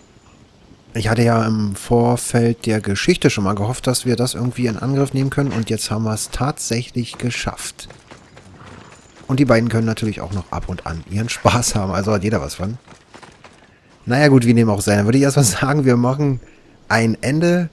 Ich hatte ja im Vorfeld der Geschichte schon mal gehofft, dass wir das irgendwie in Angriff nehmen können. Und jetzt haben wir es tatsächlich geschafft. Und die beiden können natürlich auch noch ab und an ihren Spaß haben. Also hat jeder was von. Naja gut, wir nehmen auch sein. Dann würde ich erstmal sagen, wir machen ein Ende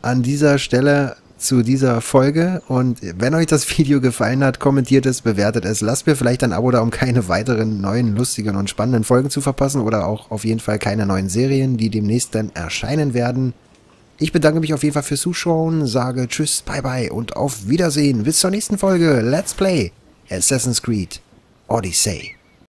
an dieser Stelle zu dieser Folge. Und wenn euch das Video gefallen hat, kommentiert es, bewertet es. Lasst mir vielleicht ein Abo da, um keine weiteren neuen, lustigen und spannenden Folgen zu verpassen. Oder auch auf jeden Fall keine neuen Serien, die demnächst dann erscheinen werden. Ich bedanke mich auf jeden Fall fürs Zuschauen. Sage Tschüss, Bye Bye und auf Wiedersehen. Bis zur nächsten Folge. Let's Play Assassin's Creed Odyssey.